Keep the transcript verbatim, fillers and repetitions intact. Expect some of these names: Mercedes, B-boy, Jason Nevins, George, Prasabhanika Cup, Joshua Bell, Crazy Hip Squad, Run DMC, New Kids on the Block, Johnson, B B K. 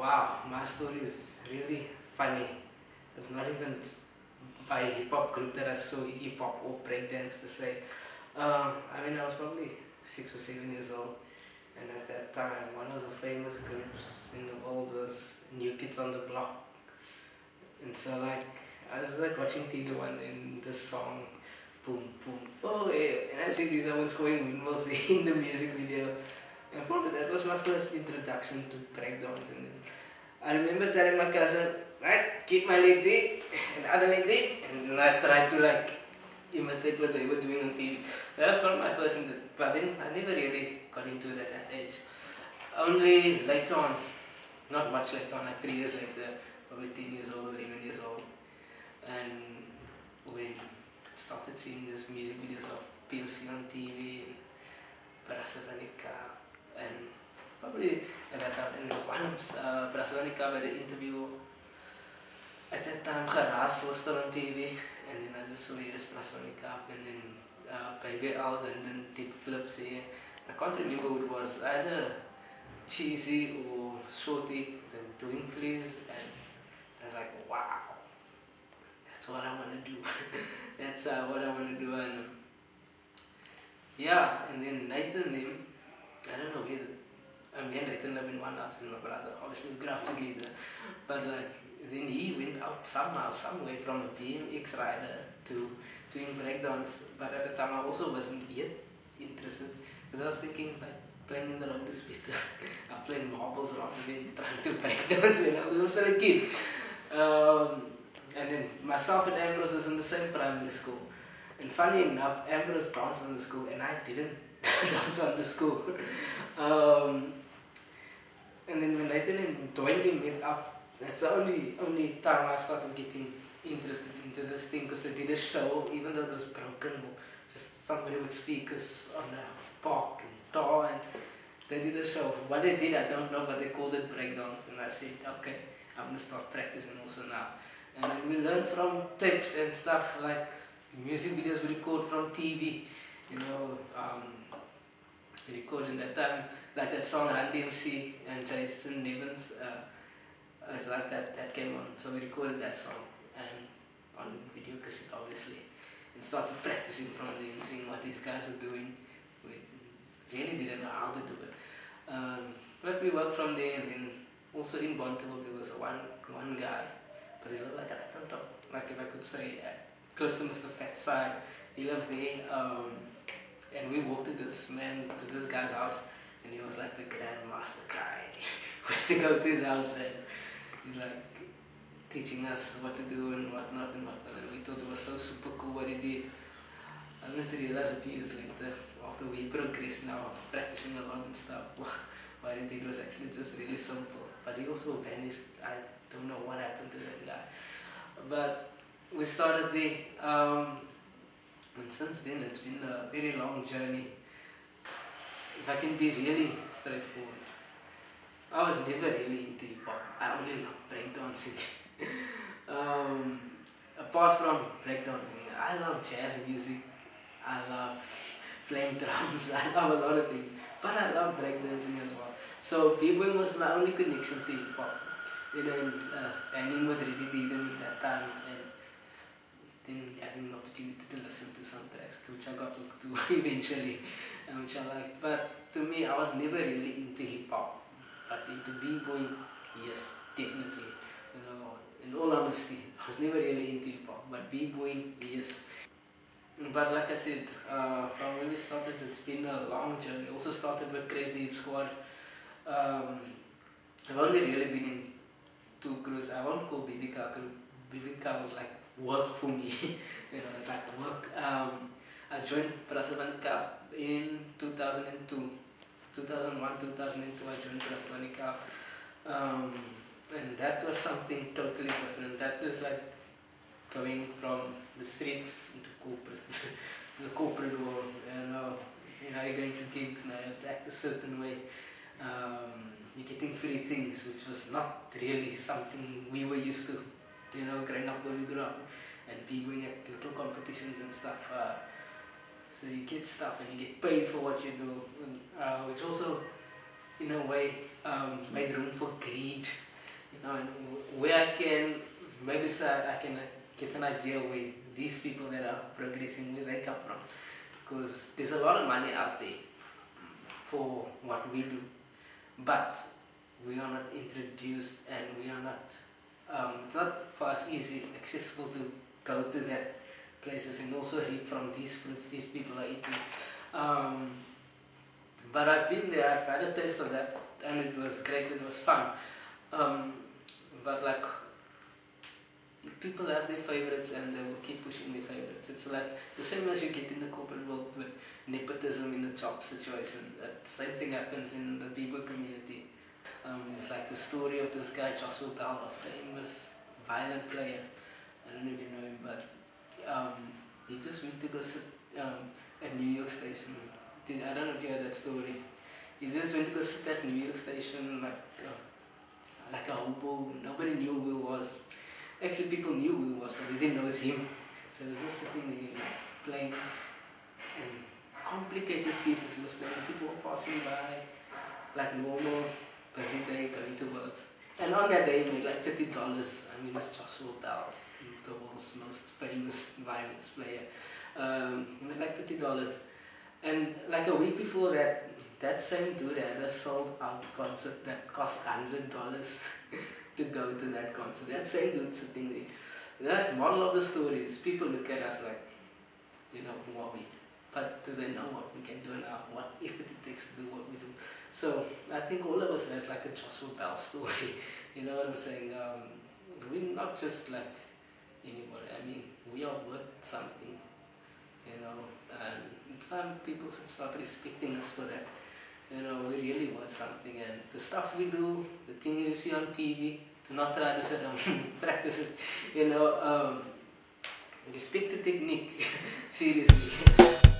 Wow, my story is really funny. It's not even by a hip-hop group that I saw hip-hop or breakdance per se. Um, I mean, I was probably six or seven years old, and at that time, one of the famous groups in the world was New Kids on the Block. And so, like, I was like watching T V one day, and this song, boom, boom, oh yeah, and I see these someone's going windmills in the music video. And probably that was my first introduction to breakdance. And I remember telling my cousin, right, keep my leg there, and the other leg there, and then I tried to like imitate what they were doing on T V. That was not my first introduction, but then I never really got into it at that age. Only later on, not much later on, like three years later, probably ten years old, eleven years old, and when I started seeing these music videos of P O C on T V, and Prasabhanika Cup, and probably at that time, and once uh, Prasabhanika Cup had an interview at that time, Geraas was still on T V, and then I just saw yes, Prasabhanika Cup, and then uh, Baby Al, and then did flips here. I can't remember who it was, either Cheesy or Shorty, they were doing fleas, and I was like, wow, that's what I want to do. That's uh, what I want to do. And um, yeah, and then Nathan, them, I don't know whether, I mean, Nathan live in one house with my brother, obviously we grew up together, but like, then he went out somehow, some way from a B M X rider to doing breakdance. But at the time I also wasn't yet interested, because I was thinking like, playing in the road is better. I played marbles around and then trying to breakdance when I was still a kid. Um, and then myself and Ambrose was in the same primary school. And funny enough, Ambrose danced on the school and I didn't dance on the school. Um, and then when Nathan and Dwayne met up, that's the only, only time I started getting interested into this thing, because they did a show, even though it was broken, just somebody with speakers on a park and door, and they did a show. What they did, I don't know, but they called it breakdance, and I said, okay, I'm going to start practicing also now. And then we learned from tapes and stuff, like music videos we record from T V, you know, um, we recorded that time, like that song Run D M C and Jason Nevins. Uh, It's like that, that came on, so we recorded that song and on video cassette obviously, and started practicing from there and seeing what these guys were doing. We really didn't know how to do it, um, but we worked from there. And then also in Bonteville there was one one guy, but he looked like right on top, like if I could say, uh, close to Mister Fat Side. He lived there, um, and we walked to this man, to this guy's house, and he was like the grandmaster guy. We had to go to his house and he's like teaching us what to do and what not and what not. And we thought it was so super cool what he did. I only realized a few years later, after we progressed now, practicing a lot and stuff, what he did was actually just really simple. But he also vanished. I don't know what happened to that guy. But we started there. Um, and since then, it's been a very long journey. If I can be really straightforward, I was never really into hip hop. I only love breakdancing. um, apart from breakdancing, I love jazz music. I love playing drums. I love a lot of things. But I love breakdancing as well. So b-boying was my only connection to hip hop. You know, uh, hanging with Reddit even at that time, and then having the opportunity to listen to some tracks, which I got hooked to eventually, and which I liked. But to me, I was never really into hip hop. But into b-boying, yes, definitely. You know, in all honesty, I was never really into hip hop, but b-boying, yes. But like I said, uh, from when we started, it's been a long journey. Also started with Crazy Hip Squad. Um, I've only really been in two crews. I won't call B B K crew. B B K was like work for me. You know, it's like work. Um, I joined Prasabhanika Cup in two thousand two. two thousand one, two thousand two, I joined Prasabhanika Cup, um, and that was something totally different. That was like going from the streets into corporate, the corporate world. And uh, you know, you're going to gigs now, you have to act a certain way. Um, you're getting free things, which was not really something we were used to. You know, growing up where we grew up, and b-boying at little competitions and stuff. Uh, So you get stuff and you get paid for what you do, uh, which also, in a way, um, made room for greed you know, and where I can, maybe so I can get an idea where these people that are progressing, where they come from. Because there's a lot of money out there for what we do, but we are not introduced, and we are not, um, it's not for us easy, accessible to go to that places and also eat from these fruits these people are eating. Um, but I've been there, I've had a taste of that, and it was great, it was fun. Um, but like, people have their favorites and they will keep pushing their favorites. It's like the same as you get in the corporate world with nepotism in the job situation. That same thing happens in the Bieber community. Um, it's like the story of this guy, Joshua Bell, a famous violin player. I don't know if you know him, but um, he just went to go sit um, at New York Station. Did, I don't know if you heard that story. He just went to go sit at New York Station like, uh, like a hobo. Nobody knew who he was. Actually, people knew who he was, but they didn't know it's him. So he was just sitting there playing and complicated pieces he was playing. People were passing by, like normal, busy day, going to work. And on that day, he made like thirty dollars. I mean, it's Joshua Bell, the world's most famous violinist player. Um, he made like thirty dollars. And like a week before that, that same dude had a sold out concert that cost one hundred dollars. To go to that concert, that same dude sitting there. That model of the story is people look at us like, you know, who are we? But do they know what we can do and what effort it takes to do what we do? So I think all of us has like a Joshua Bell story, you know what I'm saying? Um, we're not just like anybody, I mean, we are worth something, you know, and it's time people should start respecting us for that. You know, we really want something, and the stuff we do, the things you see on T V, do not try to sit down and practice it, you know, um, respect the technique, seriously.